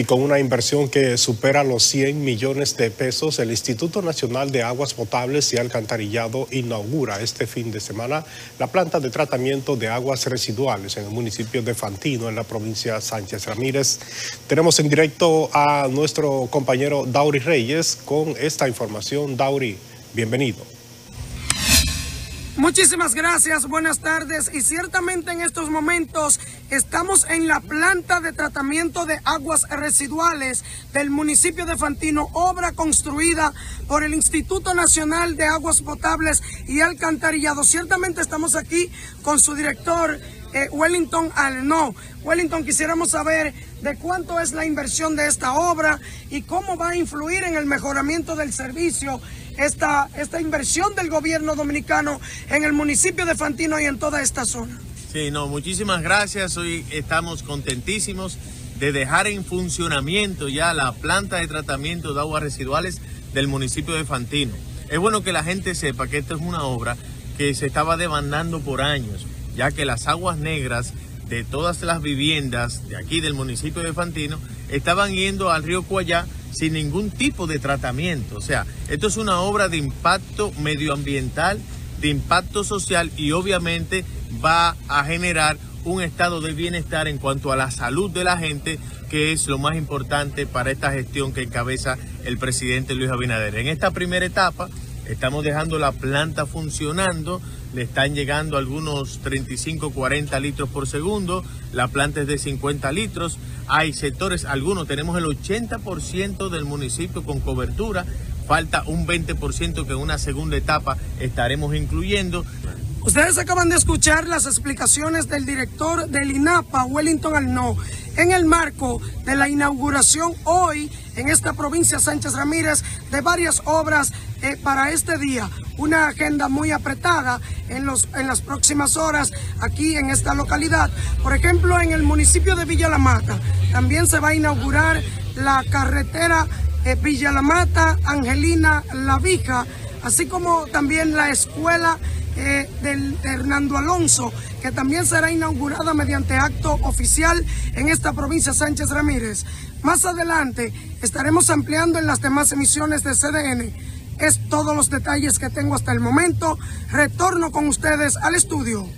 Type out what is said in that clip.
y con una inversión que supera los 100 millones de pesos, el Instituto Nacional de Aguas Potables y Alcantarillado inaugura este fin de semana la planta de tratamiento de aguas residuales en el municipio de Fantino, en la provincia de Sánchez Ramírez. Tenemos en directo a nuestro compañero Dauri Reyes con esta información. Dauri, bienvenido. Muchísimas gracias, buenas tardes. Y ciertamente en estos momentos estamos en la planta de tratamiento de aguas residuales del municipio de Fantino, obra construida por el Instituto Nacional de Aguas Potables y Alcantarillado. Ciertamente estamos aquí con su director, Wellington Arnó. Wellington, quisiéramos saber de cuánto es la inversión de esta obra y cómo va a influir en el mejoramiento del servicio esta inversión del gobierno dominicano en el municipio de Fantino y en toda esta zona. Sí, no, muchísimas gracias. Hoy estamos contentísimos de dejar en funcionamiento ya la planta de tratamiento de aguas residuales del municipio de Fantino. Es bueno que la gente sepa que esta es una obra que se estaba demandando por años, ya que las aguas negras de todas las viviendas de aquí del municipio de Fantino estaban yendo al río Cuallá sin ningún tipo de tratamiento. O sea, esto es una obra de impacto medioambiental, de impacto social, y obviamente va a generar un estado de bienestar en cuanto a la salud de la gente, que es lo más importante para esta gestión que encabeza el presidente Luis Abinader. En esta primera etapa estamos dejando la planta funcionando, le están llegando algunos 35, 40 litros por segundo, la planta es de 50 litros, hay sectores, algunos tenemos el 80% del municipio con cobertura, falta un 20% que en una segunda etapa estaremos incluyendo. Ustedes acaban de escuchar las explicaciones del director del INAPA, Wellington Arnó, en el marco de la inauguración hoy en esta provincia Sánchez Ramírez de varias obras para este día. Una agenda muy apretada en las próximas horas aquí en esta localidad. Por ejemplo, en el municipio de Villa La Mata también se va a inaugurar la carretera Villa La Mata, Angelina La Vija, así como también la escuela del Hernando Alonso, que también será inaugurada mediante acto oficial en esta provincia Sánchez Ramírez. Más adelante estaremos ampliando en las demás emisiones de CDN. Es todos los detalles que tengo hasta el momento. Retorno con ustedes al estudio.